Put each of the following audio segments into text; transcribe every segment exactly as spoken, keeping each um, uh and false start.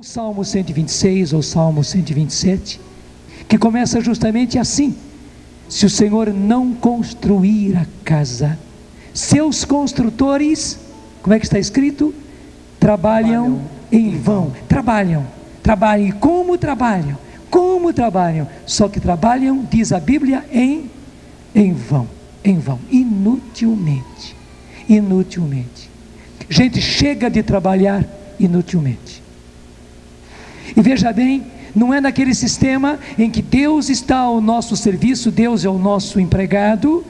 O Salmo cento e vinte e seis ou Salmo cento e vinte e sete, que começa justamente assim: se o Senhor não construir a casa, seus construtores, como é que está escrito? Trabalham, trabalham em vão, trabalham, trabalham, e como trabalham, como trabalham, só que trabalham, diz a Bíblia, em, em vão, em vão, inutilmente, inutilmente. Gente, chega de trabalhar inutilmente. E veja bem, não é naquele sistema em que Deus está ao nosso serviço, Deus é o nosso empregado,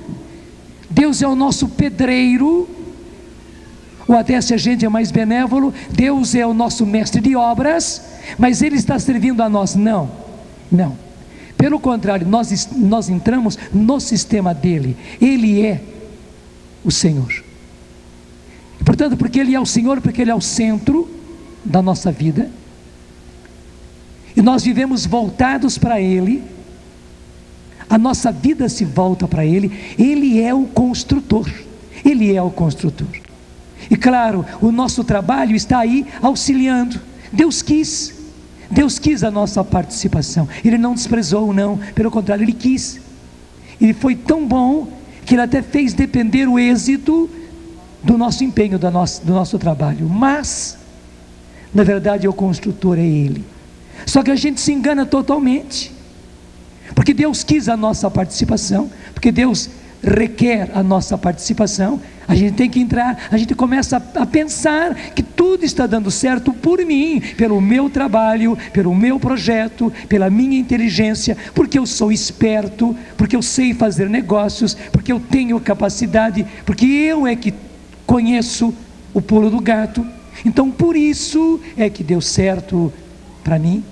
Deus é o nosso pedreiro, ou até se a gente é mais benévolo, Deus é o nosso mestre de obras, mas Ele está servindo a nós. Não, não, pelo contrário, nós, nós entramos no sistema dEle. Ele é o Senhor, portanto, porque Ele é o Senhor, porque Ele é o centro da nossa vida, e nós vivemos voltados para Ele, a nossa vida se volta para Ele. Ele é o construtor, Ele é o construtor, e claro, o nosso trabalho está aí auxiliando. Deus quis, Deus quis a nossa participação, Ele não desprezou, não, pelo contrário, Ele quis. Ele foi tão bom, que Ele até fez depender o êxito do nosso empenho, do nosso, do nosso trabalho, mas, na verdade, o construtor é Ele. Só que a gente se engana totalmente, porque Deus quis a nossa participação, porque Deus requer a nossa participação, a gente tem que entrar, a gente começa a, a pensar que tudo está dando certo por mim, pelo meu trabalho, pelo meu projeto, pela minha inteligência, porque eu sou esperto, porque eu sei fazer negócios, porque eu tenho capacidade, porque eu é que conheço o pulo do gato, então por isso é que deu certo para mim.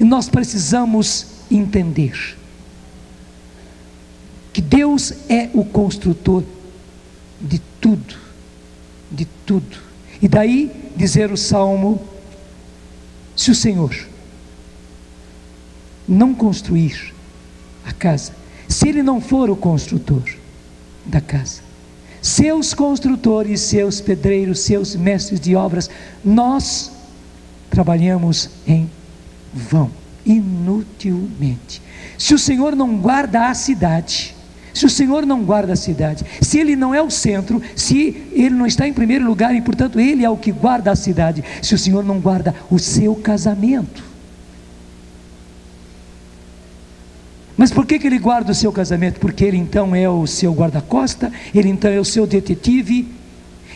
E nós precisamos entender que Deus é o construtor de tudo, de tudo, e daí dizer o Salmo: se o Senhor não construir a casa, se Ele não for o construtor da casa, seus construtores, seus pedreiros, seus mestres de obras, nós trabalhamos em vão, inutilmente. Se o Senhor não guarda a cidade, se o Senhor não guarda a cidade, se Ele não é o centro, se Ele não está em primeiro lugar, e portanto Ele é o que guarda a cidade, se o Senhor não guarda o seu casamento. Mas por que que Ele guarda o seu casamento? Porque Ele então é o seu guarda-costa, Ele então é o seu detetive.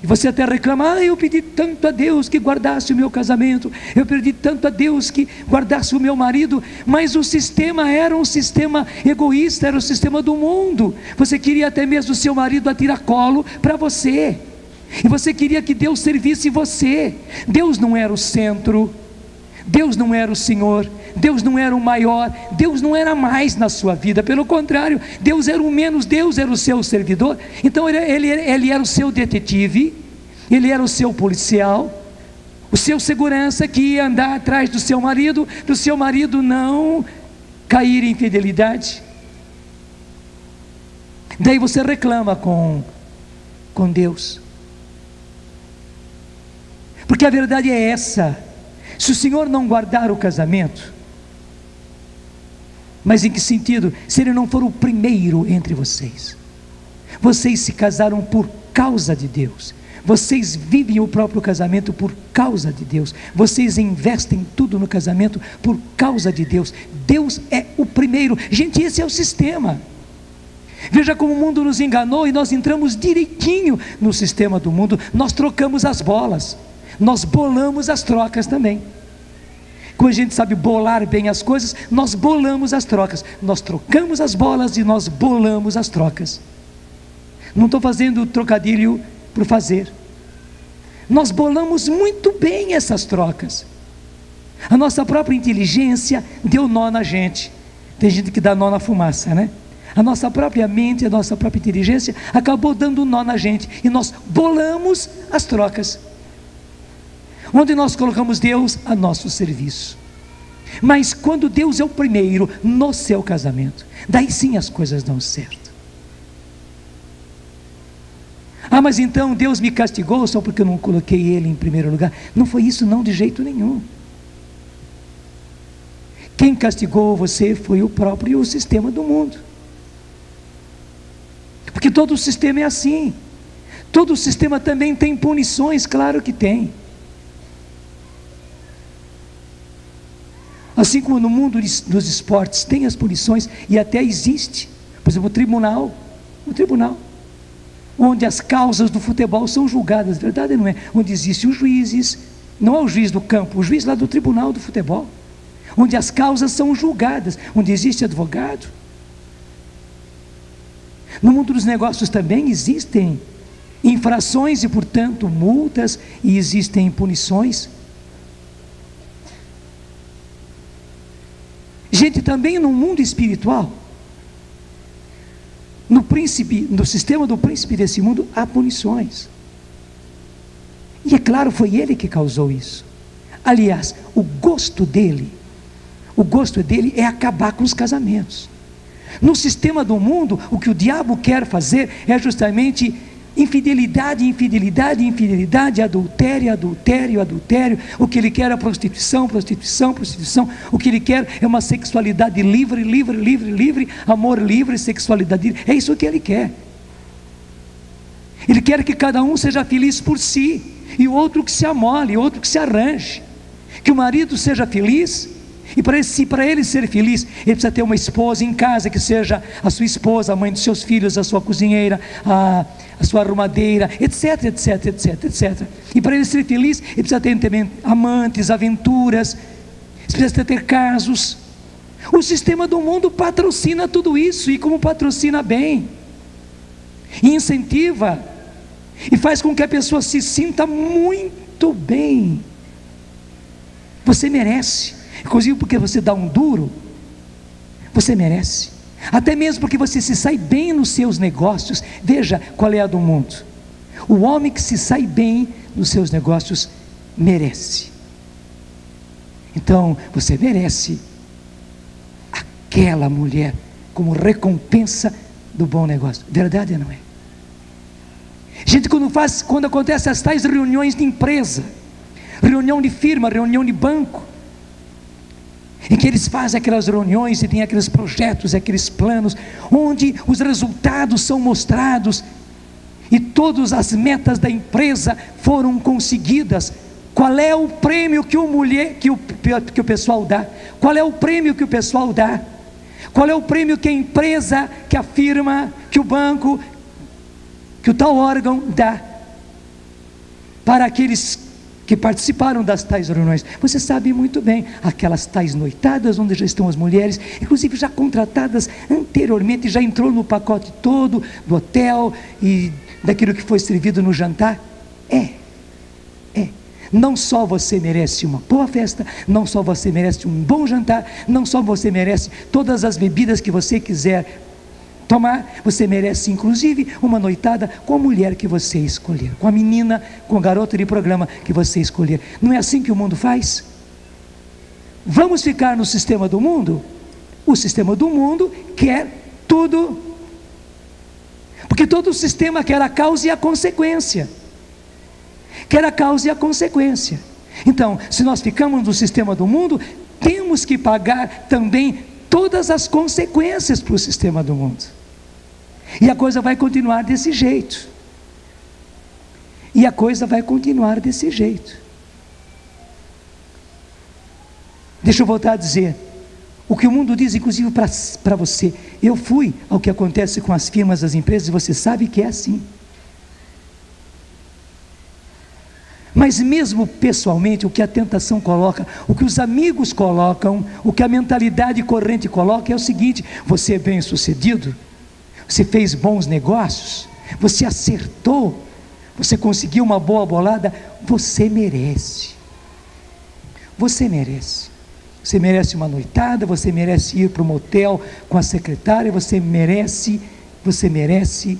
E você até reclama: ah, eu pedi tanto a Deus que guardasse o meu casamento, eu pedi tanto a Deus que guardasse o meu marido. Mas o sistema era um sistema egoísta, era o sistema do mundo. Você queria até mesmo o seu marido a tiracolo para você, e você queria que Deus servisse você. Deus não era o centro, Deus não era o Senhor, Deus não era o maior, Deus não era mais na sua vida, pelo contrário, Deus era o menos, Deus era o seu servidor. Então ele, ele, ele era o seu detetive, Ele era o seu policial, o seu segurança que ia andar atrás do seu marido, do seu marido não cair em infidelidade. Daí você reclama com, com Deus, porque a verdade é essa: se o Senhor não guardar o casamento, mas em que sentido? Se Ele não for o primeiro entre vocês. Vocês se casaram por causa de Deus, vocês vivem o próprio casamento por causa de Deus, vocês investem tudo no casamento por causa de Deus. Deus é o primeiro. Gente, esse é o sistema. Veja como o mundo nos enganou, e nós entramos direitinho no sistema do mundo. Nós trocamos as bolas, nós bolamos as trocas também. Quando a gente sabe bolar bem as coisas, nós bolamos as trocas, nós trocamos as bolas e nós bolamos as trocas. Não estou fazendo trocadilho por fazer, nós bolamos muito bem essas trocas. A nossa própria inteligência deu nó na gente, tem gente que dá nó na fumaça, né? A nossa própria mente, a nossa própria inteligência acabou dando nó na gente, e nós bolamos as trocas, onde nós colocamos Deus a nosso serviço. Mas quando Deus é o primeiro no seu casamento, daí sim as coisas dão certo. Ah, mas então Deus me castigou só porque eu não coloquei Ele em primeiro lugar? Não foi isso não, de jeito nenhum. Quem castigou você foi o próprio sistema do mundo. Porque todo o sistema é assim. Todo o sistema também tem punições, claro que tem. Assim como no mundo dos esportes tem as punições, e até existe, por exemplo, o tribunal, o tribunal, onde as causas do futebol são julgadas, verdade não é? Onde existem os juízes, não é o juiz do campo, o juiz lá do tribunal do futebol, onde as causas são julgadas, onde existe advogado. No mundo dos negócios também existem infrações e, portanto, multas, e existem punições. Gente, também no mundo espiritual, no príncipe, no sistema do príncipe desse mundo, há punições. E é claro, foi ele que causou isso. Aliás, o gosto dele, o gosto dele é acabar com os casamentos. No sistema do mundo, o que o diabo quer fazer é justamente infidelidade, infidelidade, infidelidade, adultério, adultério, adultério. O que ele quer é prostituição, prostituição, prostituição. O que ele quer é uma sexualidade livre, livre, livre, livre, amor livre, sexualidade livre. É isso que ele quer. Ele quer que cada um seja feliz por si, e outro que se amole, outro que se arranje, que o marido seja feliz. E para ele, se para ele ser feliz, ele precisa ter uma esposa em casa que seja a sua esposa, a mãe dos seus filhos, a sua cozinheira, a, a sua arrumadeira, etc, etc, etc, etcétera. E para ele ser feliz, ele precisa ter também amantes, aventuras, precisa ter casos. O sistema do mundo patrocina tudo isso, e como patrocina bem, e incentiva, e faz com que a pessoa se sinta muito bem. Você merece. Inclusive porque você dá um duro, você merece. Até mesmo porque você se sai bem nos seus negócios. Veja qual é a do mundo. O homem que se sai bem nos seus negócios merece. Então você merece aquela mulher como recompensa do bom negócio. Verdade ou não é? Gente, quando faz, quando acontecem as tais reuniões de empresa, reunião de firma, reunião de banco, em que eles fazem aquelas reuniões e tem aqueles projetos, aqueles planos, onde os resultados são mostrados, e todas as metas da empresa foram conseguidas. Qual é o prêmio que o, mulher, que o, que o pessoal dá? Qual é o prêmio que o pessoal dá? Qual é o prêmio que a empresa, que a firma, que o banco, que o tal órgão dá para aqueles que participaram das tais reuniões? Você sabe muito bem, aquelas tais noitadas onde já estão as mulheres, inclusive já contratadas anteriormente, já entrou no pacote todo, do hotel e daquilo que foi servido no jantar. É, é, não só você merece uma boa festa, não só você merece um bom jantar, não só você merece todas as bebidas que você quiser tomar, você merece inclusive uma noitada com a mulher que você escolher, com a menina, com o garoto de programa que você escolher. Não é assim que o mundo faz? Vamos ficar no sistema do mundo? O sistema do mundo quer tudo, porque todo o sistema quer a causa e a consequência, quer a causa e a consequência. Então, se nós ficamos no sistema do mundo, temos que pagar também todas as consequências para o sistema do mundo. E a coisa vai continuar desse jeito. E a coisa vai continuar desse jeito. Deixa eu voltar a dizer o que o mundo diz, inclusive para você. Eu fui ao que acontece com as firmas, as empresas, e você sabe que é assim. Mas mesmo pessoalmente, o que a tentação coloca, o que os amigos colocam, o que a mentalidade corrente coloca é o seguinte: você é bem sucedido, você fez bons negócios, você acertou, você conseguiu uma boa bolada, você merece, você merece, você merece uma noitada, você merece ir para um motel com a secretária, você merece, você merece,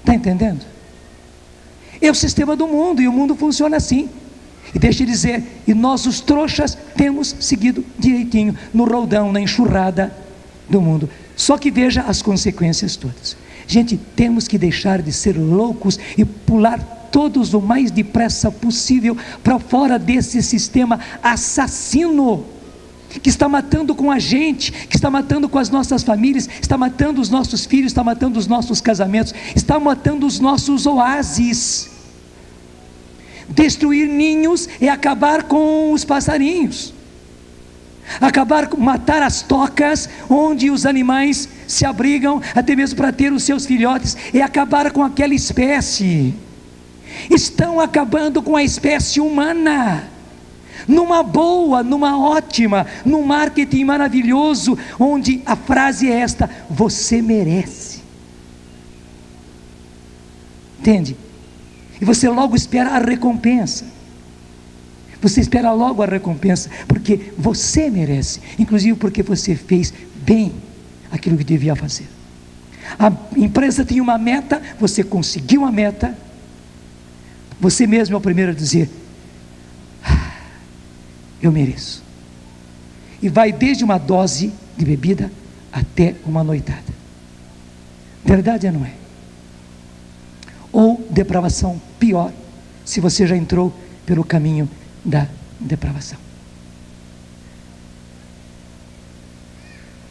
está entendendo? É o sistema do mundo, e o mundo funciona assim. E deixa eu dizer, e nós os trouxas temos seguido direitinho no roldão, na enxurrada do mundo. Só que veja as consequências todas. Gente, temos que deixar de ser loucos e pular todos o mais depressa possível para fora desse sistema assassino que está matando com a gente, que está matando com as nossas famílias, está matando os nossos filhos, está matando os nossos casamentos, está matando os nossos oásis. Destruir ninhos é acabar com os passarinhos, acabar, matar as tocas onde os animais se abrigam, até mesmo para ter os seus filhotes, é acabar com aquela espécie. Estão acabando com a espécie humana, numa boa, numa ótima, num marketing maravilhoso, onde a frase é esta: você merece. Entende? E você logo espera a recompensa, você espera logo a recompensa, porque você merece, inclusive porque você fez bem aquilo que devia fazer. A empresa tinha uma meta, você conseguiu a meta, você mesmo é o primeiro a dizer: ah, eu mereço. E vai desde uma dose de bebida até uma noitada. Verdade ou não é? Ou depravação pior, se você já entrou pelo caminho da depravação.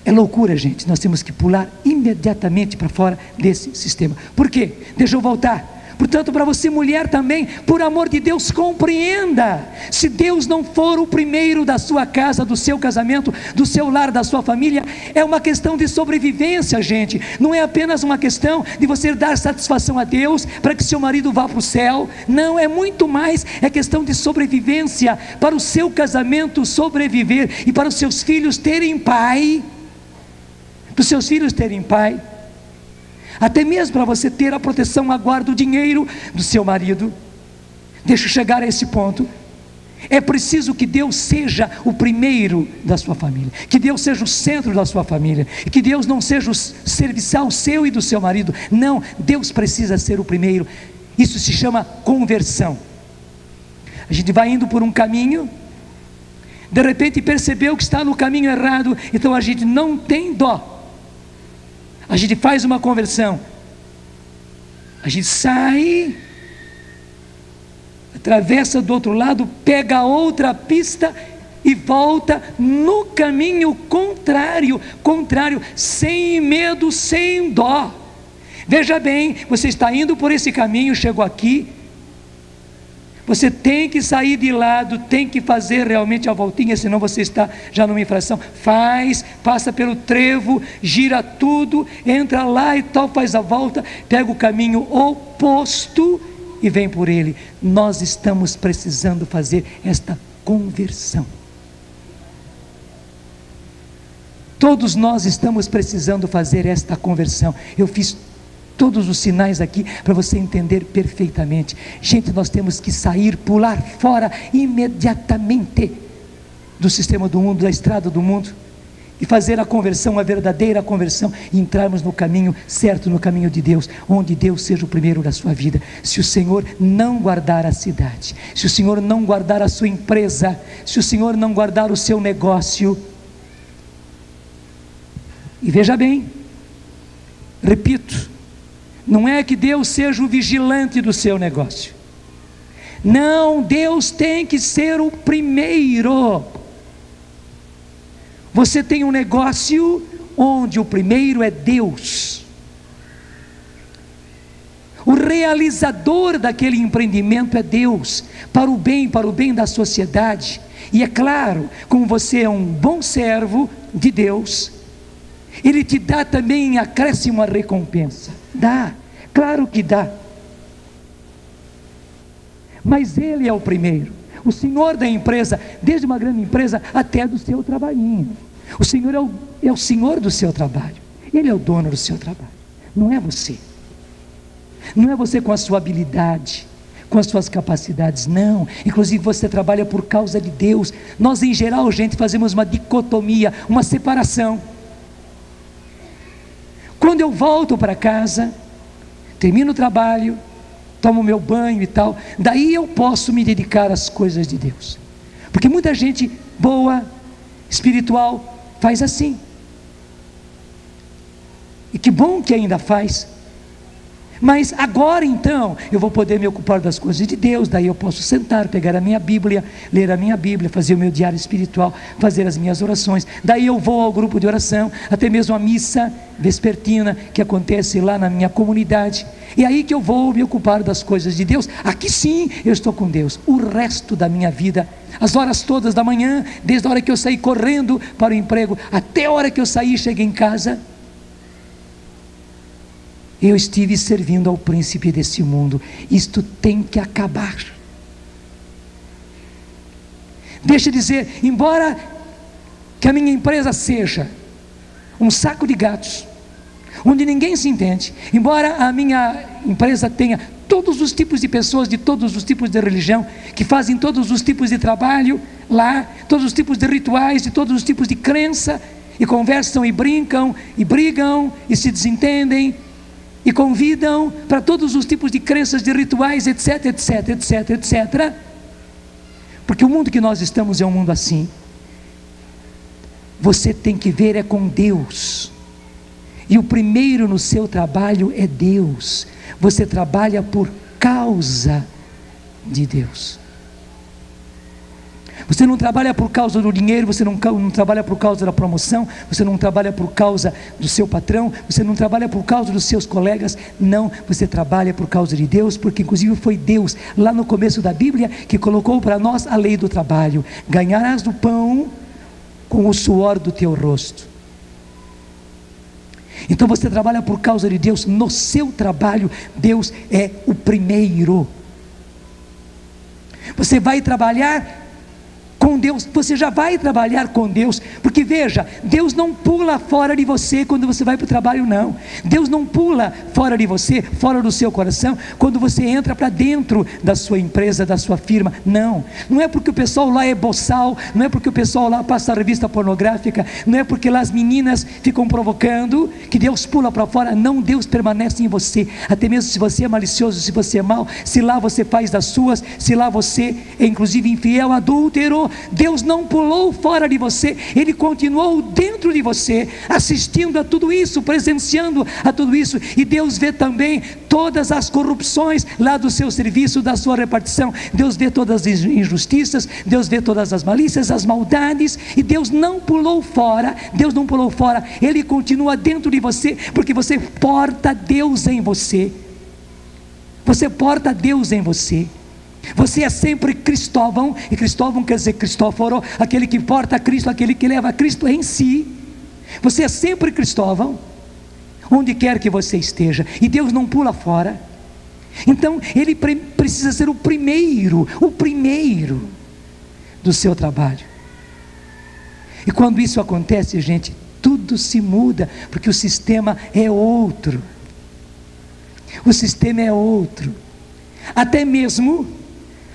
É loucura, gente. Nós temos que pular imediatamente para fora desse sistema. Por quê? Deixa eu voltar. Portanto, para você mulher também, por amor de Deus, compreenda. Se Deus não for o primeiro da sua casa, do seu casamento, do seu lar, da sua família, é uma questão de sobrevivência, gente. Não é apenas uma questão de você dar satisfação a Deus para que seu marido vá para o céu. Não, é muito mais, é questão de sobrevivência, para o seu casamento sobreviver e para os seus filhos terem pai, para os seus filhos terem pai. Até mesmo para você ter a proteção, a guarda, o dinheiro do seu marido. Deixa eu chegar a esse ponto. É preciso que Deus seja o primeiro da sua família, que Deus seja o centro da sua família, que Deus não seja o serviçal seu e do seu marido. Não, Deus precisa ser o primeiro. Isso se chama conversão. A gente vai indo por um caminho, de repente percebeu que está no caminho errado, então a gente não tem dó. A gente faz uma conversão, a gente sai, atravessa do outro lado, pega outra pista e volta no caminho contrário, contrário, sem medo, sem dó. Veja bem, você está indo por esse caminho, chegou aqui, você tem que sair de lado, tem que fazer realmente a voltinha, senão você está já numa infração. Faz, passa pelo trevo, gira tudo, entra lá e tal, faz a volta, pega o caminho oposto e vem por ele. Nós estamos precisando fazer esta conversão. Todos nós estamos precisando fazer esta conversão. Eu fiz tudo. Todos os sinais aqui para você entender perfeitamente. Gente, nós temos que sair, pular fora imediatamente do sistema do mundo, da estrada do mundo, e fazer a conversão, a verdadeira conversão, e entrarmos no caminho certo, no caminho de Deus, onde Deus seja o primeiro da sua vida. Se o Senhor não guardar a cidade, se o Senhor não guardar a sua empresa, se o Senhor não guardar o seu negócio, e veja bem, repito, não é que Deus seja o vigilante do seu negócio. Não, Deus tem que ser o primeiro. Você tem um negócio onde o primeiro é Deus, o realizador daquele empreendimento é Deus, para o bem, para o bem da sociedade. E é claro, como você é um bom servo de Deus, Ele te dá também em acréscimo a recompensa. Dá, claro que dá. Mas Ele é o primeiro, o senhor da empresa, desde uma grande empresa até do seu trabalhinho. O Senhor é o, é o senhor do seu trabalho, Ele é o dono do seu trabalho, não é você. Não é você com a sua habilidade, com as suas capacidades, não. Inclusive você trabalha por causa de Deus. Nós em geral, gente, fazemos uma dicotomia, uma separação. Quando eu volto para casa, termino o trabalho, tomo meu banho e tal, daí eu posso me dedicar às coisas de Deus. Porque muita gente boa, espiritual, faz assim. E que bom que ainda faz. Mas agora então, eu vou poder me ocupar das coisas de Deus, daí eu posso sentar, pegar a minha Bíblia, ler a minha Bíblia, fazer o meu diário espiritual, fazer as minhas orações, daí eu vou ao grupo de oração, até mesmo a missa vespertina, que acontece lá na minha comunidade, e aí que eu vou me ocupar das coisas de Deus, aqui sim, eu estou com Deus, o resto da minha vida, as horas todas da manhã, desde a hora que eu saí correndo para o emprego, até a hora que eu saí e cheguei em casa, eu estive servindo ao príncipe desse mundo. Isto tem que acabar. Deixa eu dizer, embora que a minha empresa seja um saco de gatos, onde ninguém se entende, embora a minha empresa tenha todos os tipos de pessoas, de todos os tipos de religião, que fazem todos os tipos de trabalho lá, todos os tipos de rituais, de todos os tipos de crença, e conversam e brincam, e brigam, e se desentendem, e convidam para todos os tipos de crenças, de rituais, etc, etc, etc, etcétera. Porque o mundo que nós estamos é um mundo assim. Você tem que ver é com Deus. E o primeiro no seu trabalho é Deus. Você trabalha por causa de Deus. Você não trabalha por causa do dinheiro, você não, não trabalha por causa da promoção, você não trabalha por causa do seu patrão, você não trabalha por causa dos seus colegas, não, você trabalha por causa de Deus, porque inclusive foi Deus, lá no começo da Bíblia, que colocou para nós a lei do trabalho: ganharás do pão com o suor do teu rosto. Então você trabalha por causa de Deus, no seu trabalho, Deus é o primeiro. Você vai trabalhar com Deus, você já vai trabalhar com Deus, porque veja, Deus não pula fora de você quando você vai para o trabalho, não. Deus não pula fora de você, fora do seu coração, quando você entra para dentro da sua empresa, da sua firma, não. Não é porque o pessoal lá é boçal, não é porque o pessoal lá passa revista pornográfica, não é porque lá as meninas ficam provocando, que Deus pula para fora, não. Deus permanece em você, até mesmo se você é malicioso, se você é mau, se lá você faz das suas, se lá você é inclusive infiel, adúltero, Deus não pulou fora de você, Ele continuou dentro de você, assistindo a tudo isso, presenciando a tudo isso, e Deus vê também todas as corrupções lá do seu serviço, da sua repartição. Deus vê todas as injustiças, Deus vê todas as malícias, as maldades, e Deus não pulou fora, Deus não pulou fora, Ele continua dentro de você, porque você porta Deus em você, você porta Deus em você. Você é sempre Cristóvão, e Cristóvão quer dizer Cristóforo, aquele que porta Cristo, aquele que leva Cristo em si. Você é sempre Cristóvão, onde quer que você esteja, e Deus não pula fora. Então Ele pre- precisa ser o primeiro, o primeiro do seu trabalho. E quando isso acontece, gente, tudo se muda, porque o sistema é outro. O sistema é outro. Até mesmo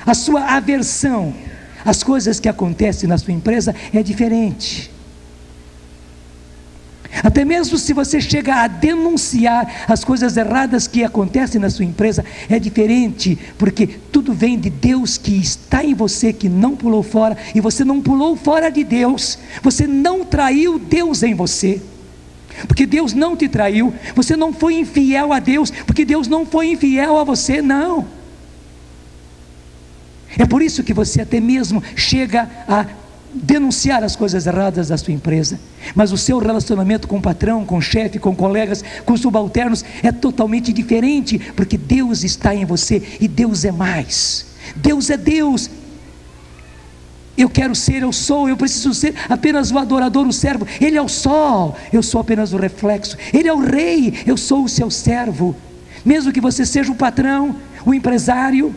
a sua aversão às coisas que acontecem na sua empresa é diferente. Até mesmo se você chega a denunciar as coisas erradas que acontecem na sua empresa, é diferente, porque tudo vem de Deus que está em você, que não pulou fora, e você não pulou fora de Deus, você não traiu Deus em você, porque Deus não te traiu, você não foi infiel a Deus, porque Deus não foi infiel a você, não. É por isso que você até mesmo chega a denunciar as coisas erradas da sua empresa, mas o seu relacionamento com o patrão, com o chefe, com colegas, com subalternos é totalmente diferente, porque Deus está em você, e Deus é mais. Deus é Deus. Eu quero ser, eu sou, eu preciso ser apenas o adorador, o servo. Ele é o sol, eu sou apenas o reflexo. Ele é o rei, eu sou o seu servo. Mesmo que você seja o patrão, o empresário,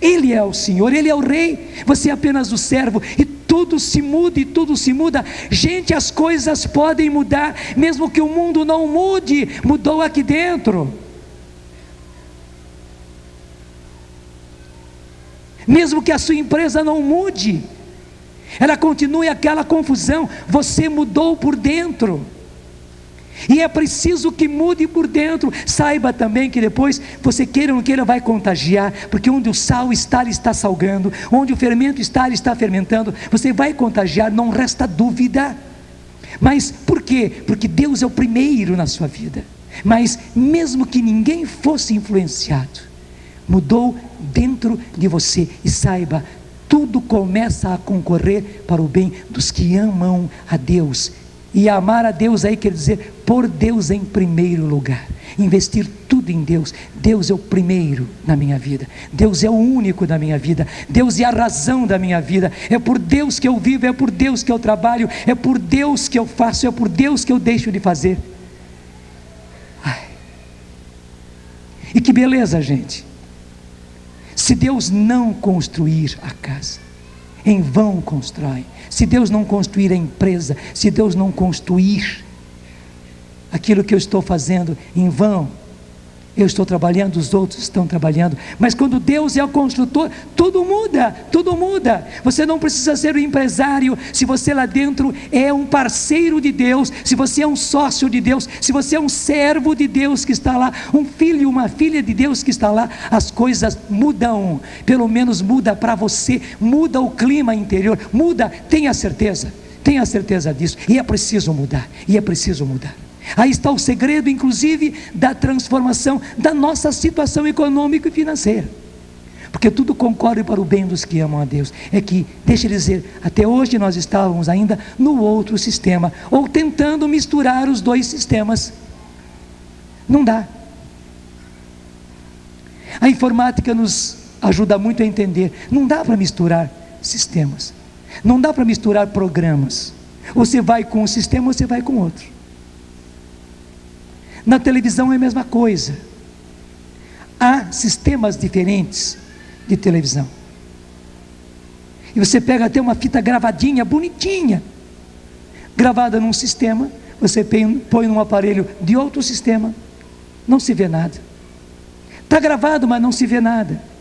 Ele é o Senhor, Ele é o Rei, você é apenas o servo, e tudo se muda, e tudo se muda, gente, as coisas podem mudar, mesmo que o mundo não mude, mudou aqui dentro, mesmo que a sua empresa não mude, ela continue aquela confusão, você mudou por dentro, e é preciso que mude por dentro. Saiba também que depois, você queira ou não queira, vai contagiar, porque onde o sal está, ele está salgando, onde o fermento está, ele está fermentando, você vai contagiar, não resta dúvida. Mas por quê? Porque Deus é o primeiro na sua vida, Mas mesmo que ninguém fosse influenciado, mudou dentro de você. E saiba, tudo começa a concorrer para o bem dos que amam a Deus. E amar a Deus aí quer dizer pôr Deus em primeiro lugar, investir tudo em Deus. Deus é o primeiro na minha vida, Deus é o único da minha vida, Deus é a razão da minha vida, é por Deus que eu vivo, é por Deus que eu trabalho, é por Deus que eu faço, é por Deus que eu deixo de fazer. Ai. E que beleza, gente, se Deus não construir a casa, em vão constrói. Se Deus não construir a empresa, se Deus não construir aquilo que eu estou fazendo, em vão eu estou trabalhando, os outros estão trabalhando. Mas quando Deus é o construtor, tudo muda, tudo muda. Você não precisa ser um empresário, se você lá dentro é um parceiro de Deus, se você é um sócio de Deus, se você é um servo de Deus que está lá, um filho, uma filha de Deus que está lá, as coisas mudam, pelo menos muda para você, muda o clima interior, muda, tenha certeza, tenha certeza disso, e é preciso mudar, e é preciso mudar. Aí está o segredo, inclusive, da transformação da nossa situação econômica e financeira, porque tudo concorre para o bem dos que amam a Deus. É que, deixa eu dizer, até hoje nós estávamos ainda no outro sistema, ou tentando misturar os dois sistemas. Não dá. A informática nos ajuda muito a entender, não dá para misturar sistemas, não dá para misturar programas. Ou você vai com um sistema ou você vai com outro. Na televisão é a mesma coisa, há sistemas diferentes de televisão, e você pega até uma fita gravadinha, bonitinha, gravada num sistema, você põe num aparelho de outro sistema, não se vê nada, está gravado mas não se vê nada,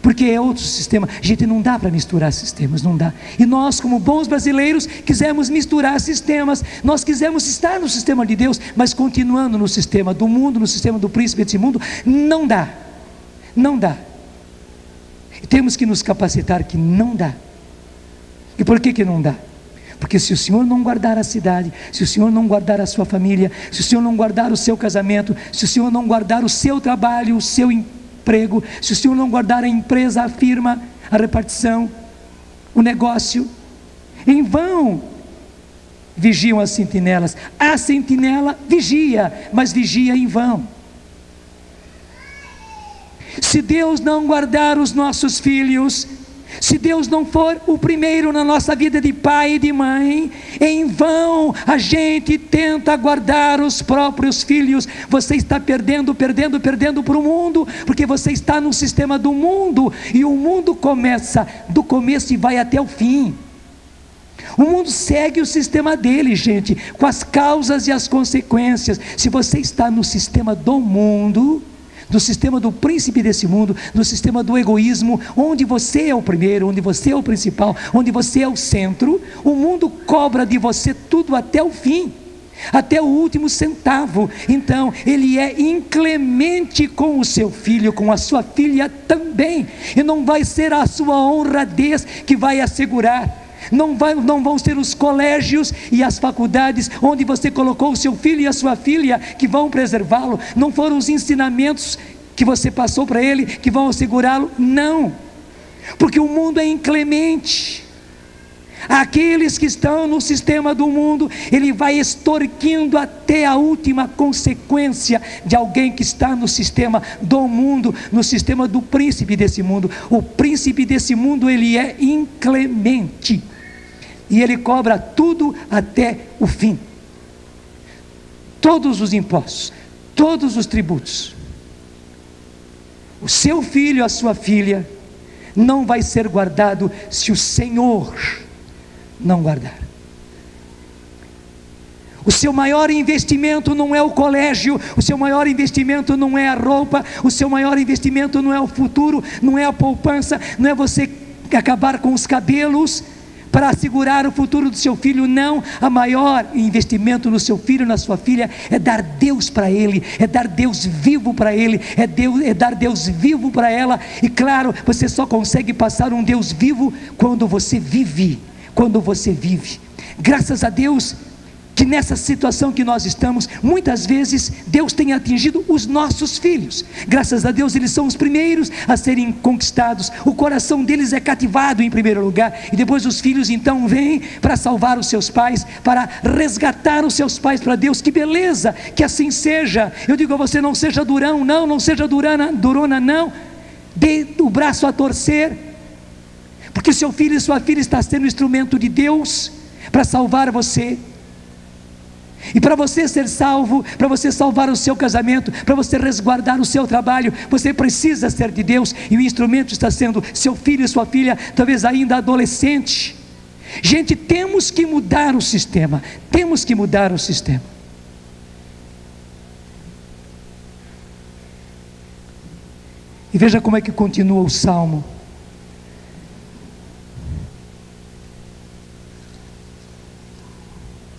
porque é outro sistema. Gente, não dá para misturar sistemas, não dá. E nós, como bons brasileiros, quisemos misturar sistemas. Nós quisemos estar no sistema de Deus, mas continuando no sistema do mundo, no sistema do príncipe desse mundo. Não dá, não dá. E temos que nos capacitar que não dá. E por que que não dá? Porque se o Senhor não guardar a cidade, se o Senhor não guardar a sua família, se o Senhor não guardar o seu casamento, se o Senhor não guardar o seu trabalho, o seu emprego, se o Senhor não guardar a empresa, a firma, a repartição, o negócio, em vão vigiam as sentinelas. A sentinela vigia, mas vigia em vão. Se Deus não guardar os nossos filhos, se Deus não for o primeiro na nossa vida de pai e de mãe, em vão a gente tenta guardar os próprios filhos. Você está perdendo, perdendo, perdendo para o mundo, porque você está no sistema do mundo, e o mundo começa do começo e vai até o fim. O mundo segue o sistema dele, gente, com as causas e as consequências. Se você está no sistema do mundo, do sistema do príncipe desse mundo, do sistema do egoísmo, onde você é o primeiro, onde você é o principal, onde você é o centro, o mundo cobra de você tudo até o fim, até o último centavo. Então ele é inclemente com o seu filho, com a sua filha também, e não vai ser a sua honradez que vai assegurar. Não, vai, não vão ser os colégios e as faculdades onde você colocou o seu filho e a sua filha que vão preservá-lo. Não foram os ensinamentos que você passou para ele que vão assegurá-lo, não, porque o mundo é inclemente. Aqueles que estão no sistema do mundo, ele vai extorquindo até a última consequência de alguém que está no sistema do mundo, no sistema do príncipe desse mundo. O príncipe desse mundo, ele é inclemente, e ele cobra tudo até o fim. Todos os impostos, todos os tributos. O seu filho, a sua filha, não vai ser guardado se o Senhor não guardar. O seu maior investimento não é o colégio, o seu maior investimento não é a roupa, o seu maior investimento não é o futuro, não é a poupança, não é você acabar com os cabelos para assegurar o futuro do seu filho, não. A maior investimento no seu filho, na sua filha, é dar Deus para ele, é dar Deus vivo para ele, é, Deus, é dar Deus vivo para ela. E claro, você só consegue passar um Deus vivo quando você vive, quando você vive. Graças a Deus que nessa situação que nós estamos, muitas vezes Deus tem atingido os nossos filhos. Graças a Deus eles são os primeiros a serem conquistados, o coração deles é cativado em primeiro lugar, e depois os filhos então vêm para salvar os seus pais, para resgatar os seus pais para Deus. Que beleza, que assim seja. Eu digo a você, não seja durão, não, não seja durana, durona não, dê o braço a torcer, porque seu filho e sua filha está sendo instrumento de Deus para salvar você. E para você ser salvo, para você salvar o seu casamento, para você resguardar o seu trabalho, você precisa ser de Deus, e o instrumento está sendo seu filho e sua filha, talvez ainda adolescente. Gente, temos que mudar o sistema, temos que mudar o sistema. E veja como é que continua o Salmo.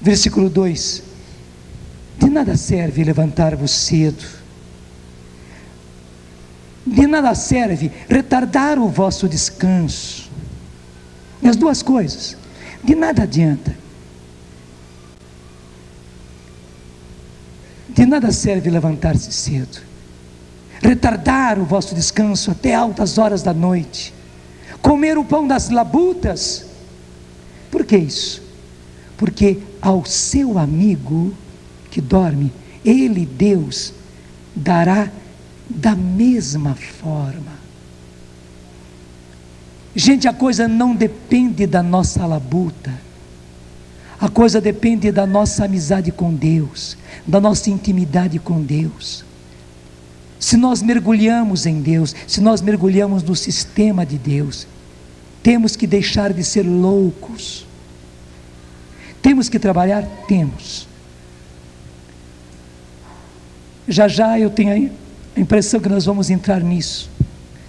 Versículo dois: de nada serve levantar-vos cedo, de nada serve retardar o vosso descanso. As duas coisas, de nada adianta, de nada serve levantar-se cedo, retardar o vosso descanso até altas horas da noite, comer o pão das labutas. Por que isso? Porque ao seu amigo que dorme, Ele, Deus, dará da mesma forma. Gente, a coisa não depende da nossa labuta, a coisa depende da nossa amizade com Deus, da nossa intimidade com Deus. Se nós mergulhamos em Deus, se nós mergulhamos no sistema de Deus, temos que deixar de ser loucos. Temos que trabalhar? Temos. Já já eu tenho a impressão que nós vamos entrar nisso.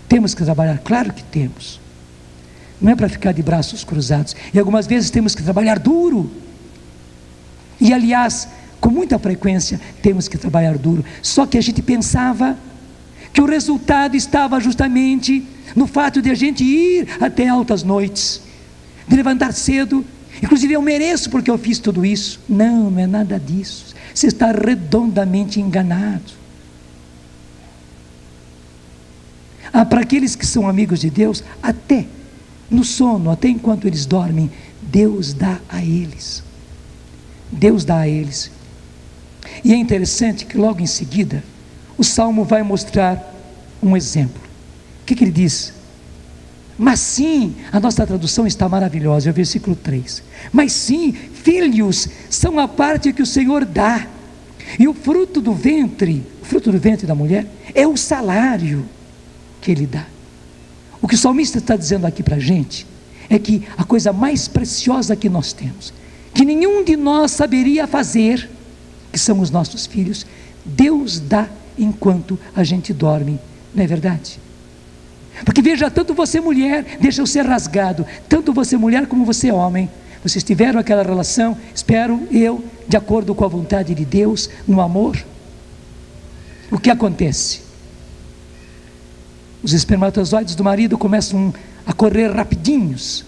Temos que trabalhar? Claro que temos. Não é para ficar de braços cruzados. E algumas vezes temos que trabalhar duro. E aliás, com muita frequência temos que trabalhar duro. Só que a gente pensava que o resultado estava justamente no fato de a gente ir até altas noites, de levantar cedo. Inclusive eu mereço porque eu fiz tudo isso. Não, não é nada disso. Você está redondamente enganado. Ah, para aqueles que são amigos de Deus, até no sono, até enquanto eles dormem, Deus dá a eles. Deus dá a eles. E é interessante que logo em seguida, o Salmo vai mostrar um exemplo. O que, que ele diz? Mas sim, a nossa tradução está maravilhosa, é o versículo três. Mas sim, filhos são a parte que o Senhor dá, e o fruto do ventre, o fruto do ventre da mulher, é o salário que Ele dá. O que o salmista está dizendo aqui para a gente, é que a coisa mais preciosa que nós temos, que nenhum de nós saberia fazer, que são os nossos filhos, Deus dá enquanto a gente dorme, não é verdade? Porque veja, tanto você mulher, deixa eu ser rasgado, tanto você mulher como você homem, vocês tiveram aquela relação, espero eu, de acordo com a vontade de Deus, no amor. O que acontece? Os espermatozoides do marido começam a correr rapidinhos,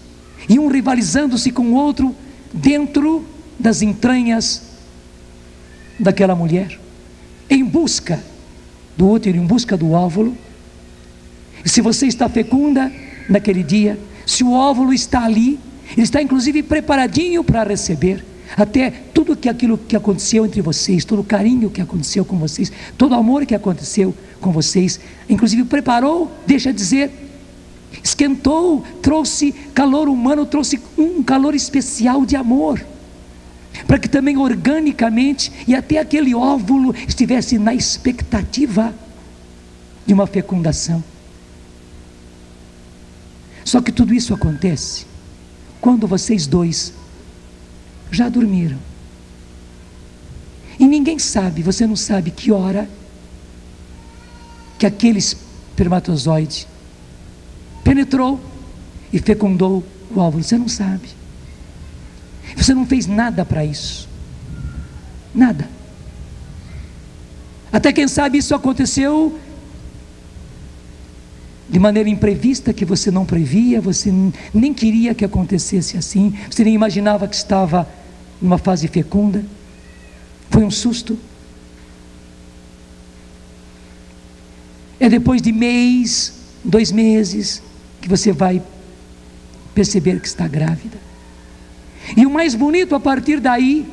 e um rivalizando-se com o outro, dentro das entranhas daquela mulher, em busca do útero, em busca do óvulo. Se você está fecunda naquele dia, se o óvulo está ali, ele está inclusive preparadinho para receber, até tudo que aquilo que aconteceu entre vocês, todo o carinho que aconteceu com vocês, todo o amor que aconteceu com vocês, inclusive preparou, deixa dizer, esquentou, trouxe calor humano, trouxe um calor especial de amor, para que também organicamente e até aquele óvulo estivesse na expectativa de uma fecundação. Só que tudo isso acontece quando vocês dois já dormiram. E ninguém sabe, você não sabe que hora que aquele espermatozoide penetrou e fecundou o óvulo. Você não sabe. Você não fez nada para isso. Nada. Até quem sabe isso aconteceu de maneira imprevista, que você não previa, você nem queria que acontecesse assim, você nem imaginava que estava numa fase fecunda. Foi um susto. É depois de mês, dois meses, que você vai perceber que está grávida. E o mais bonito, a partir daí,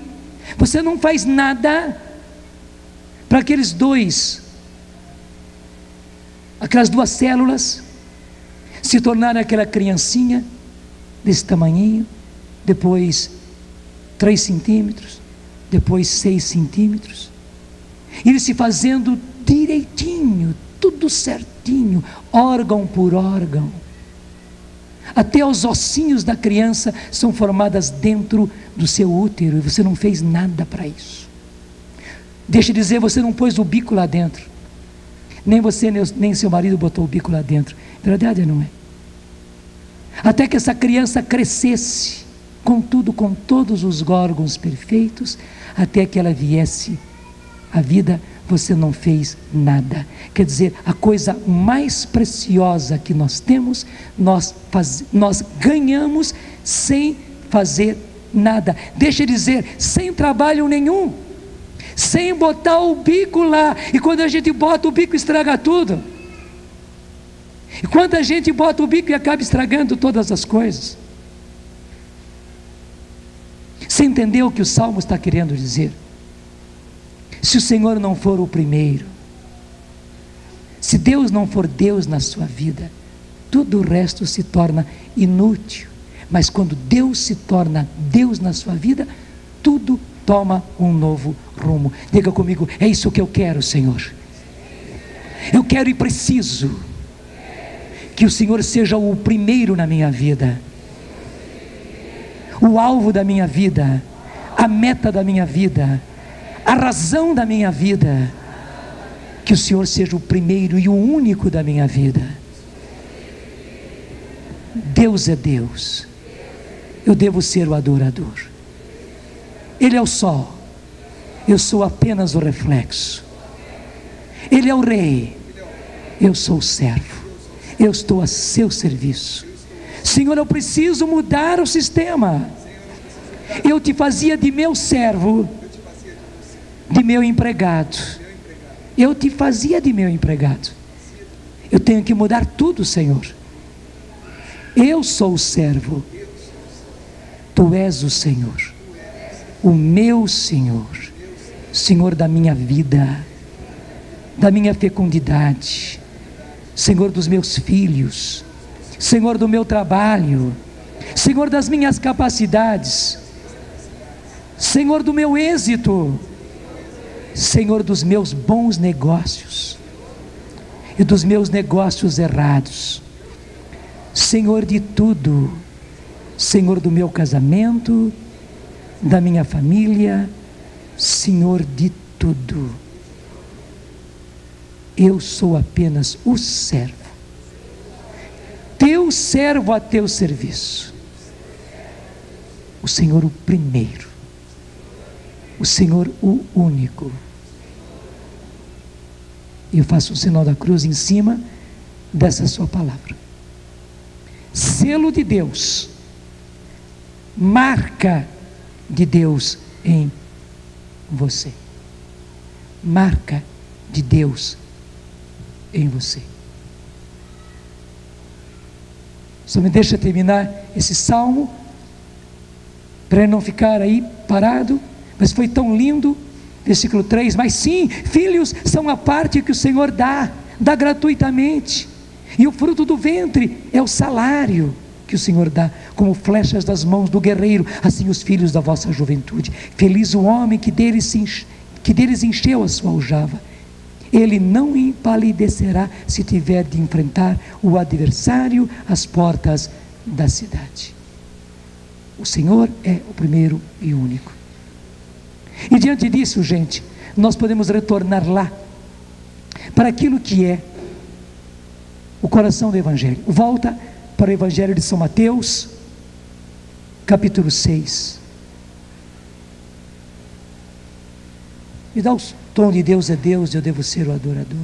você não faz nada para aqueles dois, aquelas duas células, se tornarem aquela criancinha desse tamanhinho, depois três centímetros, depois seis centímetros, e ele se fazendo direitinho, tudo certinho, órgão por órgão. Até os ossinhos da criança são formadas dentro do seu útero, e você não fez nada para isso. Deixa eu dizer, você não pôs o bico lá dentro, nem você nem seu marido botou o bico lá dentro, verdade ou não é? Até que essa criança crescesse, contudo com todos os órgãos perfeitos, até que ela viesse à vida, você não fez nada. Quer dizer, a coisa mais preciosa que nós temos, nós, faz, nós ganhamos sem fazer nada. Deixa eu dizer, sem trabalho nenhum, sem botar o bico lá. E quando a gente bota o bico, estraga tudo. E quando a gente bota o bico e acaba estragando todas as coisas. Você entendeu o que o Salmo está querendo dizer? Se o Senhor não for o primeiro, se Deus não for Deus na sua vida, tudo o resto se torna inútil. Mas quando Deus se torna Deus na sua vida, tudo toma um novo rumo. Diga comigo, é isso que eu quero, Senhor. Eu quero e preciso que o Senhor seja o primeiro na minha vida, o alvo da minha vida, a meta da minha vida, a razão da minha vida. Que o Senhor seja o primeiro e o único da minha vida. Deus é Deus, eu devo ser o adorador. Ele é o sol, eu sou apenas o reflexo. Ele é o rei, eu sou o servo, eu estou a seu serviço. Senhor, eu preciso mudar o sistema. Eu te fazia de meu servo, de meu empregado, eu te fazia de meu empregado, eu tenho que mudar tudo, Senhor. Eu sou o servo, tu és o Senhor, o meu Senhor, Senhor da minha vida, da minha fecundidade, Senhor dos meus filhos, Senhor do meu trabalho, Senhor das minhas capacidades, Senhor do meu êxito, Senhor dos meus bons negócios e dos meus negócios errados, Senhor de tudo, Senhor do meu casamento, da minha família, Senhor de tudo. Eu sou apenas o servo, teu servo a teu serviço. O Senhor o primeiro, o Senhor o único. Eu faço o sinal da cruz em cima dessa sua palavra. Selo de Deus, marca de Deus em você, marca de Deus em você. Só me deixa terminar esse salmo, para não ficar aí parado. Mas foi tão lindo, versículo três, mas sim, filhos são a parte que o Senhor dá, dá gratuitamente, e o fruto do ventre é o salário que o Senhor dá, como flechas das mãos do guerreiro, assim os filhos da vossa juventude. Feliz o homem que deles, se enche, que deles encheu a sua aljava, ele não empalidecerá se tiver de enfrentar o adversário às portas da cidade. O Senhor é o primeiro e único. E diante disso, gente, nós podemos retornar lá, para aquilo que é o coração do Evangelho. Volta para o Evangelho de São Mateus, capítulo seis. Me dá o tom de Deus é Deus, eu devo ser o adorador.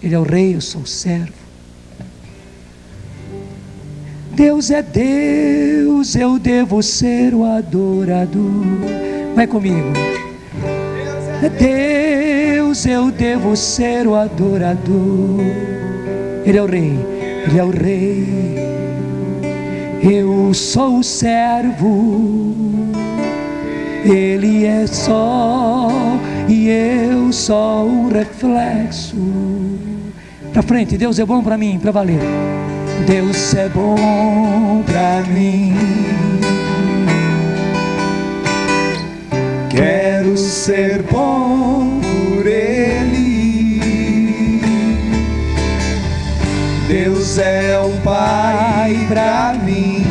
Ele é o rei, eu sou o servo. Deus é Deus, eu devo ser o adorador. Vai comigo. É Deus, eu devo ser o adorador. Ele é o Rei, Ele é o Rei. Eu sou o servo, Ele é só, e eu sou um reflexo. Pra frente, Deus é bom pra mim, pra valer. Deus é bom pra mim. Quero ser bom por Ele. Deus é um Pai pra mim.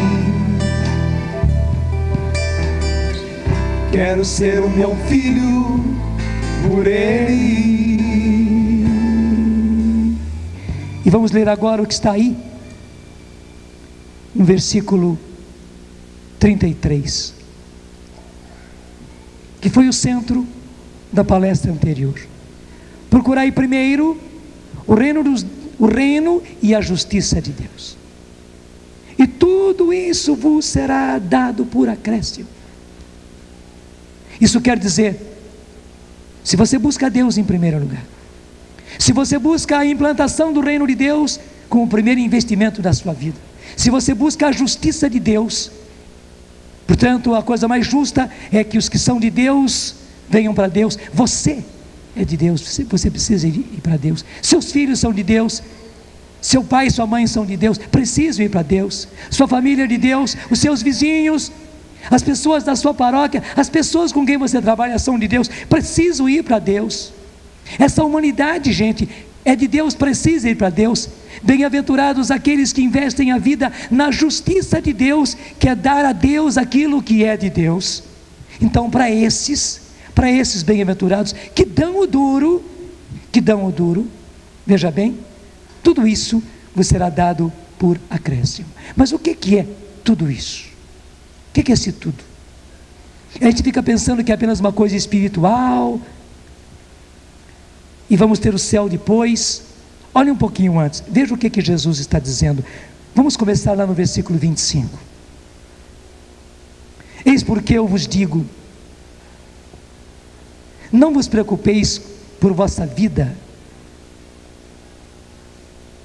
Quero ser o meu filho por Ele. E vamos ler agora o que está aí no versículo trinta e três, que foi o centro da palestra anterior. Procurai primeiro o reino, dos, o reino e a justiça de Deus, e tudo isso vos será dado por acréscimo. Isso quer dizer, se você busca Deus em primeiro lugar, se você busca a implantação do reino de Deus como o primeiro investimento da sua vida, se você busca a justiça de Deus, portanto a coisa mais justa é que os que são de Deus venham para Deus. Você é de Deus, você precisa ir para Deus. Seus filhos são de Deus, seu pai e sua mãe são de Deus, precisam ir para Deus. Sua família é de Deus, os seus vizinhos, as pessoas da sua paróquia, as pessoas com quem você trabalha são de Deus, precisam ir para Deus. Essa humanidade, gente, é de Deus, precisa ir para Deus. Bem-aventurados aqueles que investem a vida na justiça de Deus, que é dar a Deus aquilo que é de Deus. Então, para esses, para esses bem-aventurados que dão o duro, que dão o duro, veja bem, tudo isso vos será dado por acréscimo. Mas o que que é tudo isso? O que que é esse tudo? A gente fica pensando que é apenas uma coisa espiritual, e vamos ter o céu depois. Olha um pouquinho antes, veja o que, que Jesus está dizendo. Vamos começar lá no versículo vinte e cinco. Eis porque eu vos digo, não vos preocupeis por vossa vida,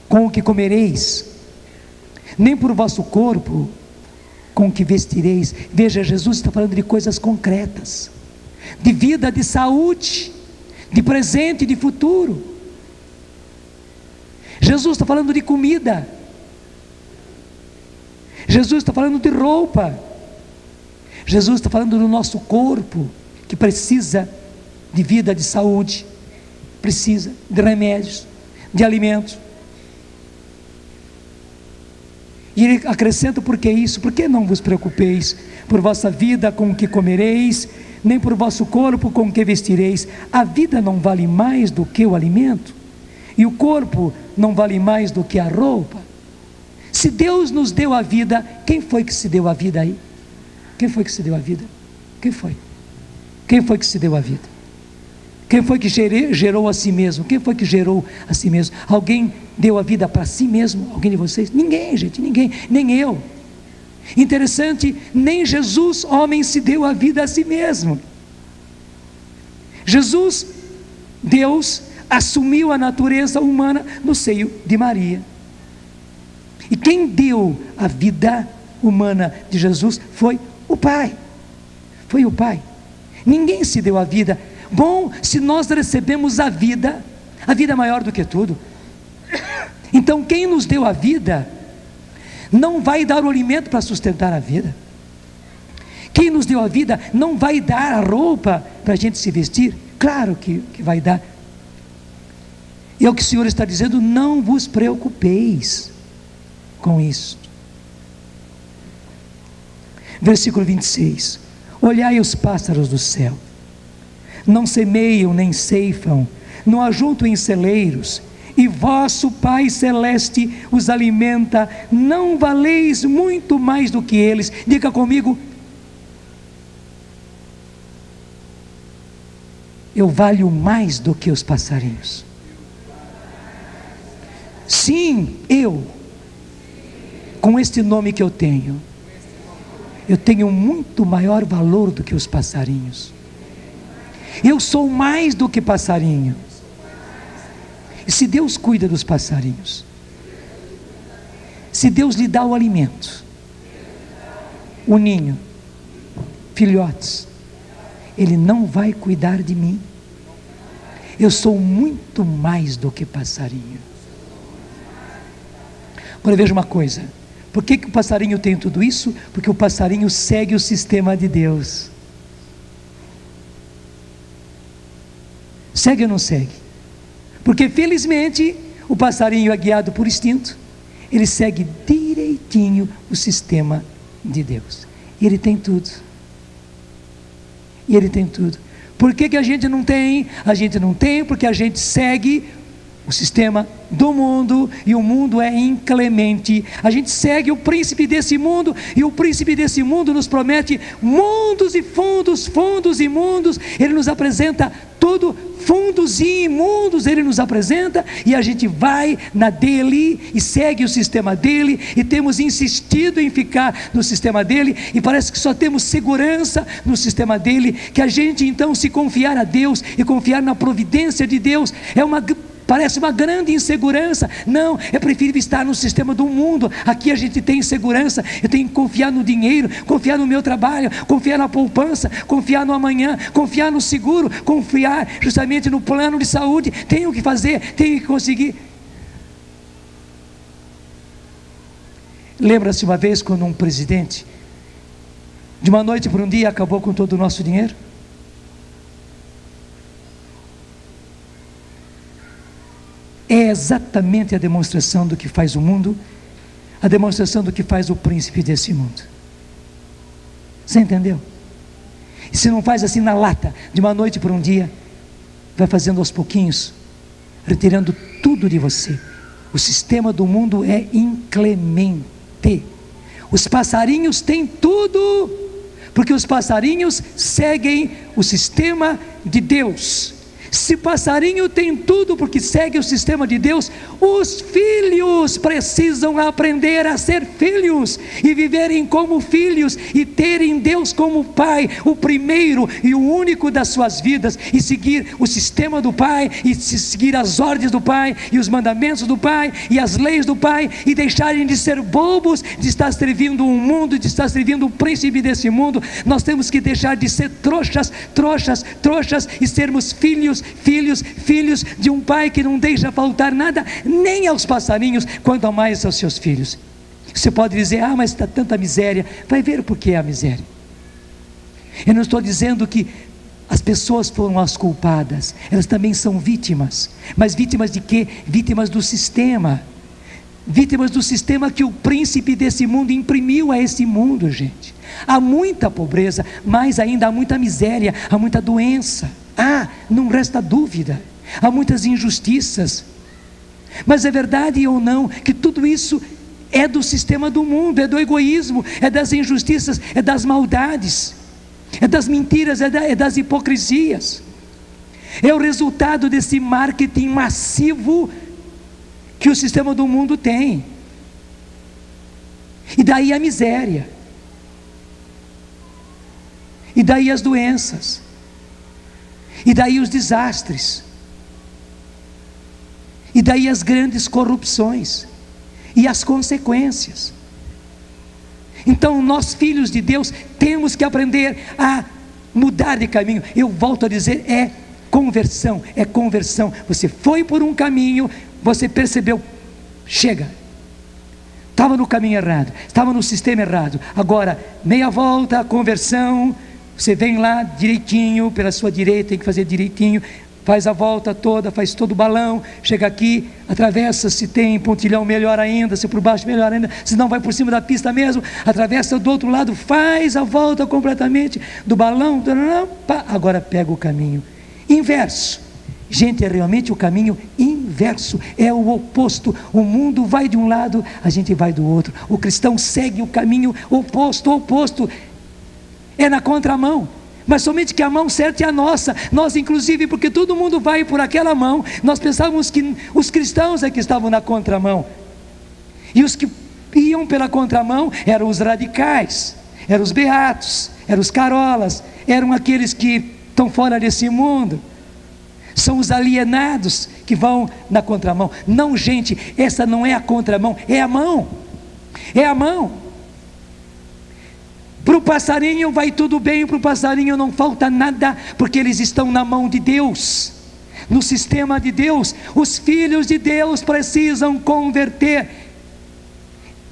com o que comereis, nem por vosso corpo, com o que vestireis. Veja, Jesus está falando de coisas concretas, de vida, de saúde, de presente e de futuro. Jesus está falando de comida, Jesus está falando de roupa, Jesus está falando do nosso corpo, que precisa de vida, de saúde, precisa de remédios, de alimentos. E ele acrescenta, por que isso? Por que não vos preocupeis por vossa vida com o que comereis, nem por vosso corpo com o que vestireis? A vida não vale mais do que o alimento, e o corpo não vale mais do que a roupa? Se Deus nos deu a vida, quem foi que se deu a vida aí? Quem foi que se deu a vida? Quem foi? Quem foi que se deu a vida? Quem foi que gerou a si mesmo? Quem foi que gerou a si mesmo? Alguém deu a vida para si mesmo? Alguém de vocês? Ninguém, gente, ninguém, nem eu. Interessante, nem Jesus, homem, se deu a vida a si mesmo. Jesus, Deus, assumiu a natureza humana no seio de Maria. E quem deu a vida humana de Jesus foi o Pai. Foi o Pai. Ninguém se deu a vida. Bom, se nós recebemos a vida, a vida é maior do que tudo. Então, quem nos deu a vida não vai dar o alimento para sustentar a vida. Quem nos deu a vida não vai dar a roupa para a gente se vestir. Claro que, que vai dar. E é o que o Senhor está dizendo, não vos preocupeis com isso. Versículo vinte e seis, olhai os pássaros do céu, não semeiam nem ceifam, não ajuntam em celeiros, e vosso Pai Celeste os alimenta. Não valeis muito mais do que eles? Diga comigo, eu valho mais do que os passarinhos. Sim, eu, com este nome que eu tenho, eu tenho muito maior valor do que os passarinhos. Eu sou mais do que passarinho. E se Deus cuida dos passarinhos, se Deus lhe dá o alimento, o ninho, filhotes, Ele não vai cuidar de mim. Eu sou muito mais do que passarinho. Agora veja uma coisa, por que que o passarinho tem tudo isso? Porque o passarinho segue o sistema de Deus. Segue ou não segue? Porque felizmente o passarinho é guiado por instinto, ele segue direitinho o sistema de Deus. E ele tem tudo. E ele tem tudo. Por que que a gente não tem? A gente não tem porque a gente segue o sistema do mundo, e o mundo é inclemente. A gente segue o príncipe desse mundo, e o príncipe desse mundo nos promete mundos e fundos, fundos e mundos. Ele nos apresenta tudo, fundos e imundos ele nos apresenta, e a gente vai na dele e segue o sistema dele, e temos insistido em ficar no sistema dele, e parece que só temos segurança no sistema dele. Que a gente então, se confiar a Deus e confiar na providência de Deus, é uma parece uma grande insegurança. Não, é preferível estar no sistema do mundo. Aqui a gente tem insegurança, eu tenho que confiar no dinheiro, confiar no meu trabalho, confiar na poupança, confiar no amanhã, confiar no seguro, confiar justamente no plano de saúde. Tenho que fazer, tenho que conseguir. Lembra-se uma vez quando um presidente, de uma noite para um dia, acabou com todo o nosso dinheiro? É exatamente a demonstração do que faz o mundo, a demonstração do que faz o príncipe desse mundo. Você entendeu? E se não faz assim na lata, de uma noite para um dia, vai fazendo aos pouquinhos, retirando tudo de você. O sistema do mundo é inclemente. Os passarinhos têm tudo, porque os passarinhos seguem o sistema de Deus. Se passarinho tem tudo porque segue o sistema de Deus, os filhos precisam aprender a ser filhos, e viverem como filhos, e terem Deus como Pai, o primeiro e o único das suas vidas, e seguir o sistema do Pai, e seguir as ordens do Pai, e os mandamentos do Pai, e as leis do Pai, e deixarem de ser bobos, de estar servindo um mundo, de estar servindo o príncipe desse mundo. Nós temos que deixar de ser trouxas, trouxas, trouxas, e sermos filhos, filhos, filhos de um Pai que não deixa faltar nada, nem aos passarinhos, quanto mais aos seus filhos. Você pode dizer: ah, mas está tanta miséria. Vai ver por que é a miséria. Eu não estou dizendo que as pessoas foram as culpadas, elas também são vítimas. Mas vítimas de quê? Vítimas do sistema, vítimas do sistema que o príncipe desse mundo imprimiu a esse mundo, gente. Há muita pobreza, mas ainda há muita miséria, há muita doença. Ah, não resta dúvida, há muitas injustiças. Mas é verdade ou não que tudo isso é do sistema do mundo, é do egoísmo, é das injustiças, é das maldades, é das mentiras, é, da, é das hipocrisias. É o resultado desse marketing massivo que o sistema do mundo tem. E daí a miséria, e daí as doenças, e daí os desastres, e daí as grandes corrupções, e as consequências. Então nós, filhos de Deus, temos que aprender a mudar de caminho. Eu volto a dizer, é conversão, é conversão. Você foi por um caminho, você percebeu, chega, estava no caminho errado, estava no sistema errado, agora meia volta, conversão. Você vem lá direitinho, pela sua direita, tem que fazer direitinho, faz a volta toda, faz todo o balão, chega aqui, atravessa, se tem pontilhão melhor ainda, se por baixo melhor ainda, se não vai por cima da pista mesmo, atravessa do outro lado, faz a volta completamente do balão, agora pega o caminho inverso. Gente, é realmente o caminho inverso, é o oposto. O mundo vai de um lado, a gente vai do outro. O cristão segue o caminho oposto, oposto. É na contramão, mas somente que a mão certa é a nossa. Nós, inclusive, porque todo mundo vai por aquela mão, nós pensávamos que os cristãos é que estavam na contramão, e os que iam pela contramão, eram os radicais, eram os beatos, eram os carolas, eram aqueles que estão fora desse mundo, são os alienados que vão na contramão. Não, gente, essa não é a contramão, é a mão, é a mão. Para o passarinho vai tudo bem, para o passarinho não falta nada, porque eles estão na mão de Deus, no sistema de Deus. Os filhos de Deus precisam converter,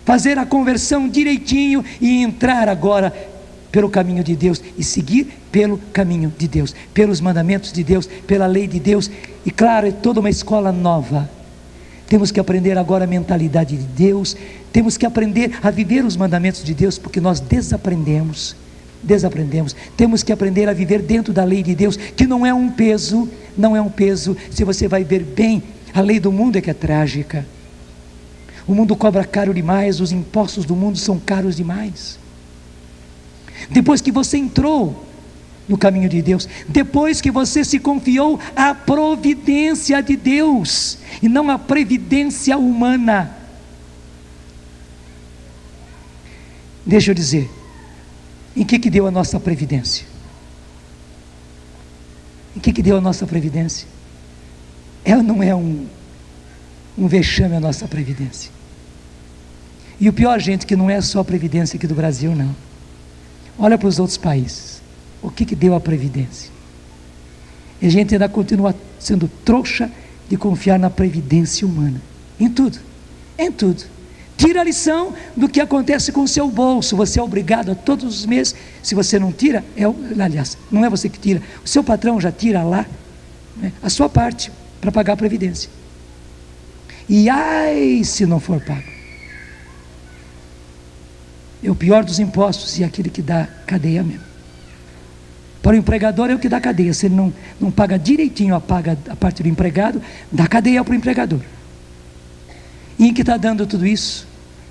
fazer a conversão direitinho e entrar agora pelo caminho de Deus e seguir pelo caminho de Deus, pelos mandamentos de Deus, pela lei de Deus. E claro, é toda uma escola nova. Temos que aprender agora a mentalidade de Deus, temos que aprender a viver os mandamentos de Deus, porque nós desaprendemos, desaprendemos, temos que aprender a viver dentro da lei de Deus, que não é um peso, não é um peso. Se você vai ver bem, a lei do mundo é que é trágica, o mundo cobra caro demais, os impostos do mundo são caros demais. Depois que você entrou no caminho de Deus, depois que você se confiou à providência de Deus, e não à previdência humana, deixa eu dizer, em que que deu a nossa previdência? Em que que deu a nossa previdência? Ela não é um, um vexame a nossa previdência. E o pior, gente, que não é só a previdência aqui do Brasil, não. Olha para os outros países. O que que deu a previdência? E a gente ainda continua sendo trouxa de confiar na previdência humana, em tudo, em tudo. Tira a lição do que acontece com o seu bolso, você é obrigado a todos os meses, se você não tira, é, aliás, não é você que tira, o seu patrão já tira lá, né, a sua parte para pagar a previdência, e ai se não for pago, é o pior dos impostos e é aquele que dá cadeia mesmo. Para o empregador é o que dá cadeia, se ele não, não paga direitinho a, paga a parte do empregado, dá cadeia para o empregador. E em que está dando tudo isso?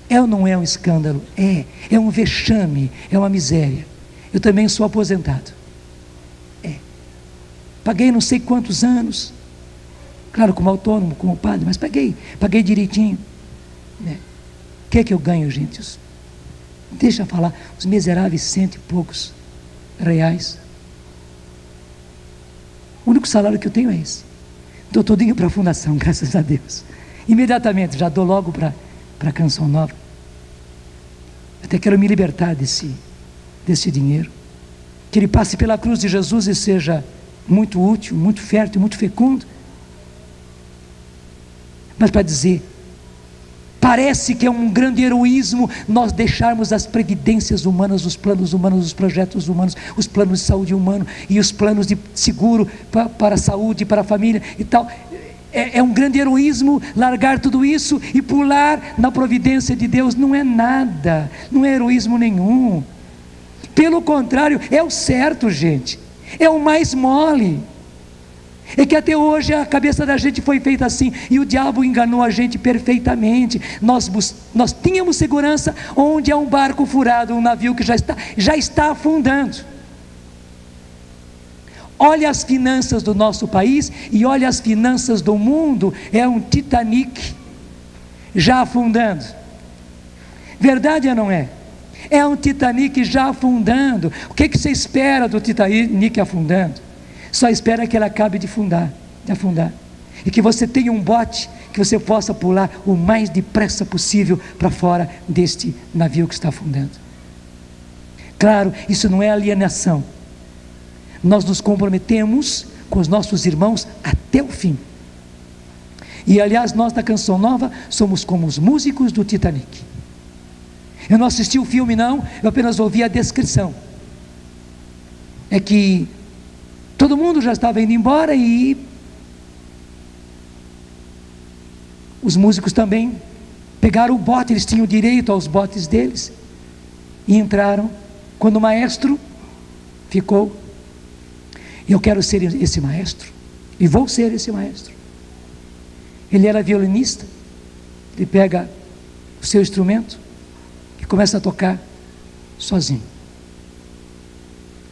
É ou não é um escândalo? É, é um vexame, é uma miséria. Eu também sou aposentado. É. Paguei não sei quantos anos, claro, como autônomo, como padre, mas paguei, paguei direitinho. É. O que é que eu ganho, gente? Os, deixa eu falar, os miseráveis cento e poucos reais. O único salário que eu tenho é esse. Dou todinho para a fundação, graças a Deus. Imediatamente, já dou logo para a Canção Nova. Até quero me libertar desse, desse dinheiro. Que ele passe pela cruz de Jesus e seja muito útil, muito fértil, muito fecundo. Mas para dizer, parece que é um grande heroísmo nós deixarmos as previdências humanas, os planos humanos, os projetos humanos, os planos de saúde humano e os planos de seguro para, para a saúde, para a família e tal. É, é um grande heroísmo largar tudo isso e pular na providência de Deus. Não é nada, não é heroísmo nenhum. Pelo contrário, é o certo, gente, é o mais mole. É que até hoje a cabeça da gente foi feita assim, e o diabo enganou a gente perfeitamente. Nós, nós tínhamos segurança onde há um barco furado, um navio que já está, já está afundando. Olha as finanças do nosso país e olha as finanças do mundo, é um Titanic já afundando. Verdade ou não é? É um Titanic já afundando. O que, que você espera do Titanic afundando? Só espera que ela acabe de afundar, de afundar, e que você tenha um bote, que você possa pular o mais depressa possível para fora deste navio que está afundando. Claro, isso não é alienação, nós nos comprometemos com os nossos irmãos até o fim, e aliás nós da Canção Nova somos como os músicos do Titanic. Eu não assisti o filme não, eu apenas ouvi a descrição, é que todo mundo já estava indo embora e os músicos também pegaram o bote, eles tinham direito aos botes deles, e entraram, quando o maestro ficou, eu quero ser esse maestro, e vou ser esse maestro, ele era violinista, ele pega o seu instrumento e começa a tocar sozinho,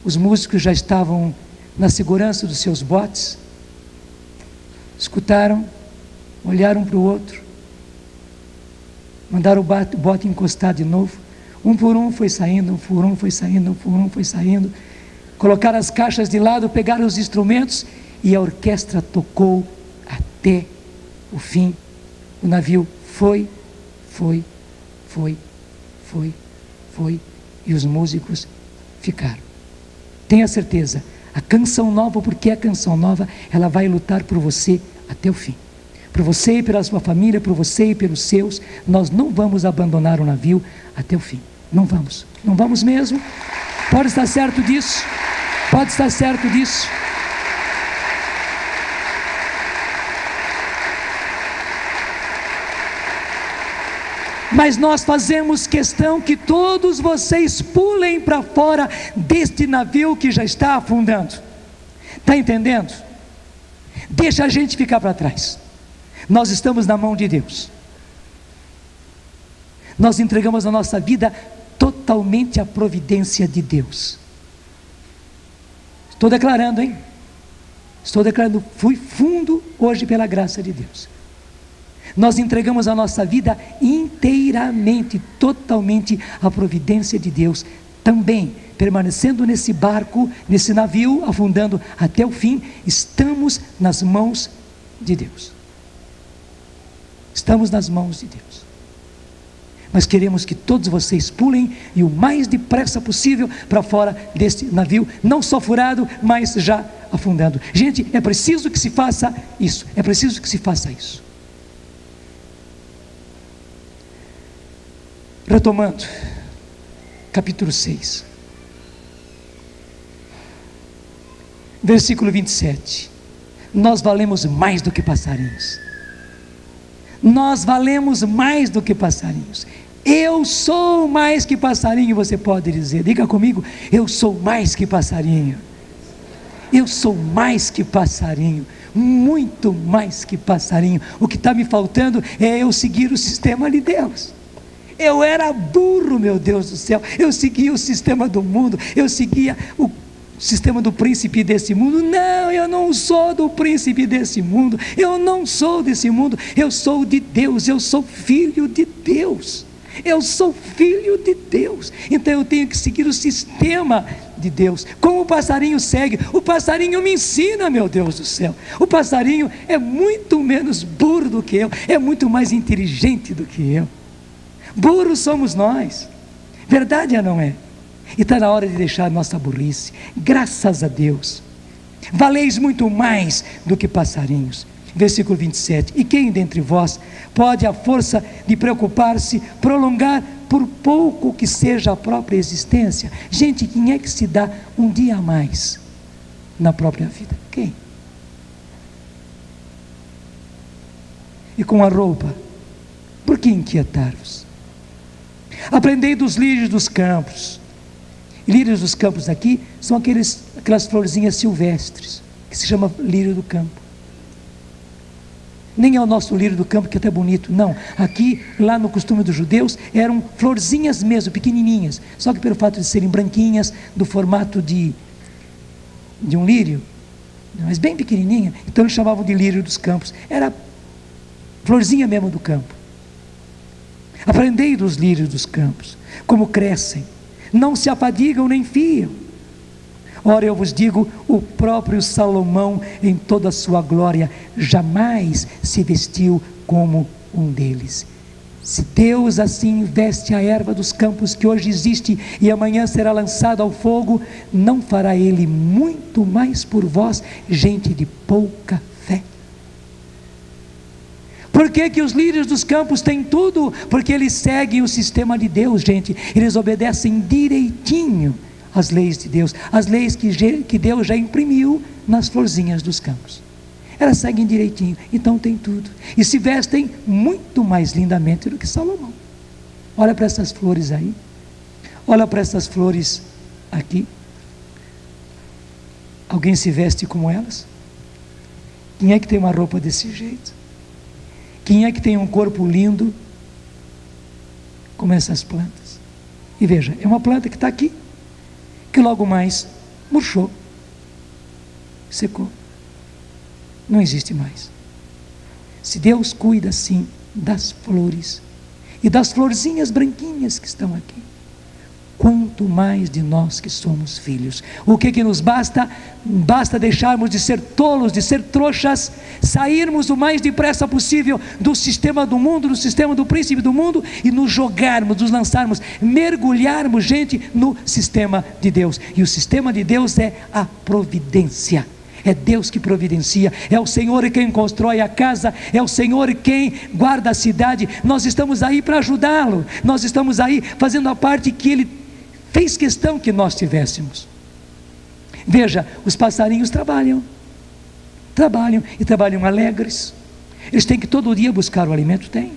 os músicos já estavam na segurança dos seus botes, escutaram, olharam para o outro, Mandaram o bote encostar de novo. Um por um foi saindo, um por um foi saindo, um por um foi saindo. Colocaram as caixas de lado, pegaram os instrumentos e a orquestra tocou até o fim. O navio foi, foi, foi, foi, foi e os músicos ficaram. Tenha certeza, a Canção Nova, porque a Canção Nova, ela vai lutar por você até o fim. Por você e pela sua família, por você e pelos seus, nós não vamos abandonar o navio até o fim. Não vamos, não vamos mesmo. Pode estar certo disso, pode estar certo disso. Mas nós fazemos questão que todos vocês pulem para fora deste navio que já está afundando. Está entendendo? Deixa a gente ficar para trás. Nós estamos na mão de Deus. Nós entregamos a nossa vida totalmente à providência de Deus. Estou declarando, hein? Estou declarando, fui fundo hoje pela graça de Deus. Nós entregamos a nossa vida inteiramente, totalmente à providência de Deus, também permanecendo nesse barco, nesse navio, afundando até o fim. Estamos nas mãos de Deus, estamos nas mãos de Deus, mas queremos que todos vocês pulem e o mais depressa possível para fora deste navio, não só furado, mas já afundando. Gente, é preciso que se faça isso, é preciso que se faça isso. Retomando, capítulo seis, versículo vinte e sete, nós valemos mais do que passarinhos, nós valemos mais do que passarinhos, eu sou mais que passarinho, você pode dizer, diga comigo, eu sou mais que passarinho, eu sou mais que passarinho, muito mais que passarinho, o que está me faltando é eu seguir o sistema de Deus. Eu era burro, meu Deus do céu, eu seguia o sistema do mundo, eu seguia o sistema do príncipe desse mundo. Não, eu não sou do príncipe desse mundo, eu não sou desse mundo, eu sou de Deus, eu sou filho de Deus, eu sou filho de Deus, então eu tenho que seguir o sistema de Deus, como o passarinho segue, o passarinho me ensina, meu Deus do céu, o passarinho é muito menos burro do que eu, é muito mais inteligente do que eu. Burros somos nós, verdade ou não é? E está na hora de deixar a nossa burrice, graças a Deus, valeis muito mais do que passarinhos. Versículo vinte e sete, e quem dentre vós pode à força de preocupar-se, prolongar por pouco que seja a própria existência? Gente, quem é que se dá um dia a mais na própria vida? Quem? E com a roupa, por que inquietar-vos? Aprendei dos lírios dos campos. Lírios dos campos aqui são aqueles, aquelas florzinhas silvestres, que se chama lírio do campo. Nem é o nosso lírio do campo, que é até bonito, não. Aqui, lá no costume dos judeus, eram florzinhas mesmo, pequenininhas. Só que pelo fato de serem branquinhas, do formato de, de um lírio, mas bem pequenininha, então eles chamavam de lírio dos campos. Era florzinha mesmo do campo. Aprendei dos lírios dos campos, como crescem, não se afadigam nem fiam. Ora, eu vos digo, o próprio Salomão, em toda a sua glória, jamais se vestiu como um deles. Se Deus assim veste a erva dos campos que hoje existe e amanhã será lançada ao fogo, não fará Ele muito mais por vós, gente de pouca fé? Por que que os lírios dos campos têm tudo? Porque eles seguem o sistema de Deus, gente. Eles obedecem direitinho as leis de Deus, as leis que, que Deus já imprimiu nas florzinhas dos campos. Elas seguem direitinho, então tem tudo. E se vestem muito mais lindamente do que Salomão. Olha para essas flores aí. Olha para essas flores aqui. Alguém se veste como elas? Quem é que tem uma roupa desse jeito? Quem é que tem um corpo lindo como essas plantas? E veja, é uma planta que está aqui, que logo mais murchou, secou, não existe mais. Se Deus cuida assim das flores, e das florzinhas branquinhas que estão aqui. Quanto mais de nós que somos filhos. O que que nos basta? Basta deixarmos de ser tolos, de ser trouxas, sairmos o mais depressa possível do sistema do mundo, do sistema do príncipe do mundo, e nos jogarmos, nos lançarmos, mergulharmos, gente, no sistema de Deus. E o sistema de Deus é a providência. É Deus que providencia, é o Senhor quem constrói a casa, é o Senhor quem guarda a cidade. Nós estamos aí para ajudá-lo, nós estamos aí fazendo a parte que Ele fez questão que nós tivéssemos. Veja, os passarinhos trabalham, trabalham e trabalham alegres. Eles têm que todo dia buscar o alimento, tem.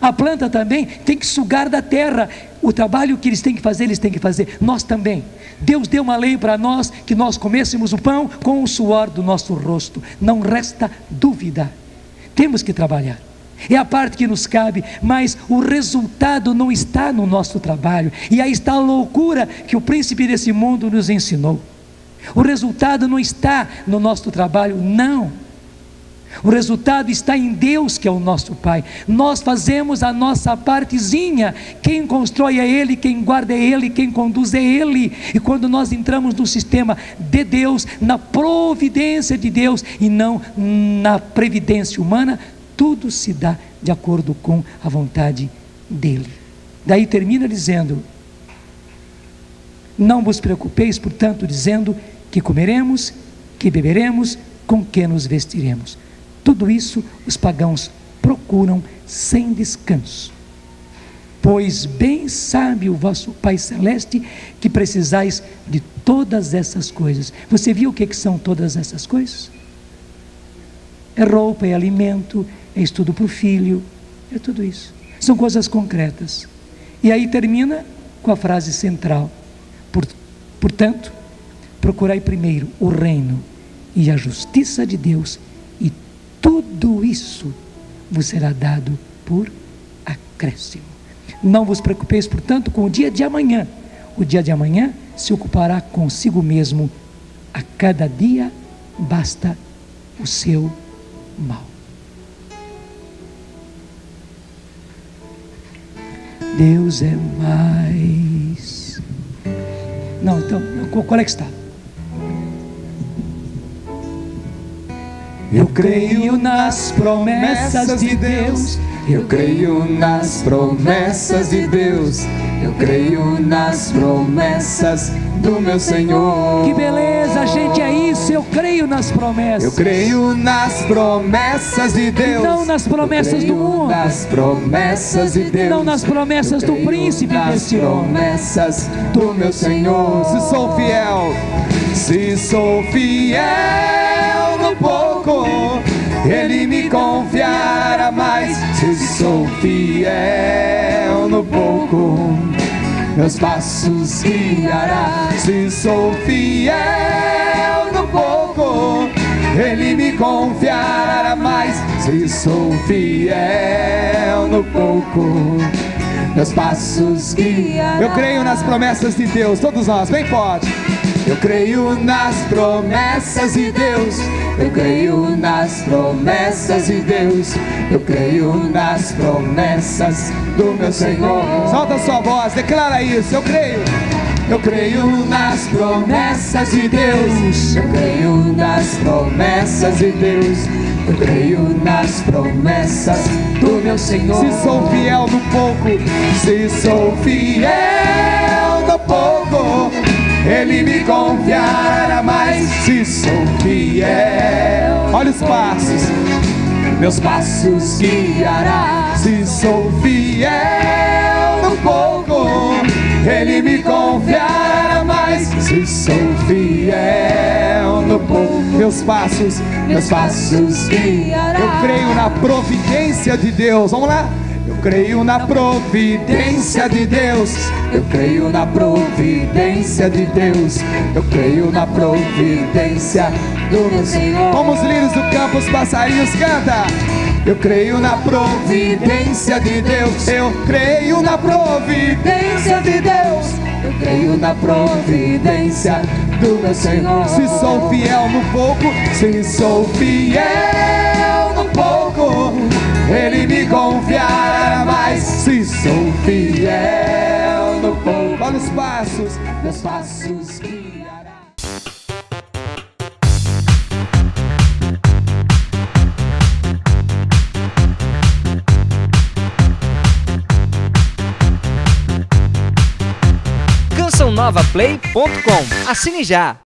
A planta também tem que sugar da terra. O trabalho que eles têm que fazer, eles têm que fazer. Nós também. Deus deu uma lei para nós, que nós comêssemos o pão com o suor do nosso rosto. Não resta dúvida. Temos que trabalhar. É a parte que nos cabe, mas o resultado não está no nosso trabalho. E aí está a loucura que o príncipe desse mundo nos ensinou. O resultado não está no nosso trabalho, não. O resultado está em Deus, que é o nosso Pai. Nós fazemos a nossa partezinha. Quem constrói é Ele, quem guarda é Ele, quem conduz é Ele. E quando nós entramos no sistema de Deus, na providência de Deus e não na previdência humana, tudo se dá de acordo com a vontade dEle. Daí termina dizendo: não vos preocupeis, portanto, dizendo que comeremos, que beberemos, com que nos vestiremos. Tudo isso os pagãos procuram sem descanso. Pois bem sabe o vosso Pai Celeste que precisais de todas essas coisas. Você viu o que que são todas essas coisas? É roupa, é alimento, é estudo para o filho, é tudo isso. São coisas concretas. E aí termina com a frase central. Portanto, procurai primeiro o reino e a justiça de Deus, e tudo isso vos será dado por acréscimo. Não vos preocupeis, portanto, com o dia de amanhã. O dia de amanhã se ocupará consigo mesmo. A cada dia basta o seu mal. Deus é mais... Não, então, qual é que está? Eu creio nas promessas de Deus, eu creio nas promessas de Deus, eu creio nas promessas do meu Senhor. Que beleza, gente, é isso, eu creio nas promessas. Eu creio nas promessas de Deus, não nas promessas do mundo, nas promessas de Deus, não nas promessas do príncipe desse mundo, nas promessas do meu Senhor. Se sou fiel, se sou fiel no povo, Ele me confiará mais. Se sou fiel no pouco, meus passos guiará. Se sou fiel no pouco, Ele me confiará mais. Se sou fiel no pouco, meus passos guiará. Eu creio nas promessas de Deus, todos nós, bem forte. Eu creio nas promessas de Deus, eu creio nas promessas de Deus, eu creio nas promessas do meu Senhor. Solta sua voz, declara isso, eu creio. Eu creio nas promessas de Deus, eu creio nas promessas de Deus, eu creio nas promessas do meu Senhor. Se sou fiel no pouco, se sou fiel no pouco, Ele me confiará mais. Se sou fiel, olha os passos, meus passos guiará. Se sou fiel no pouco, Ele me confiará mais. Se sou fiel no pouco, meus passos, meus passos guiará. Eu creio na providência de Deus, vamos lá. Eu creio na providência de Deus, eu creio na providência de Deus, eu creio na providência do meu Senhor. Como os lírios do campo, os passarinhos canta. Eu creio na providência de Deus, eu creio na providência de Deus, eu creio na providência do meu Senhor. Se sou fiel no pouco, se sou fiel no pouco, Ele me confiará mais. mais se sou fiel no povo. Olha os passos, meus passos guiará. canção nova play ponto com. Assine já!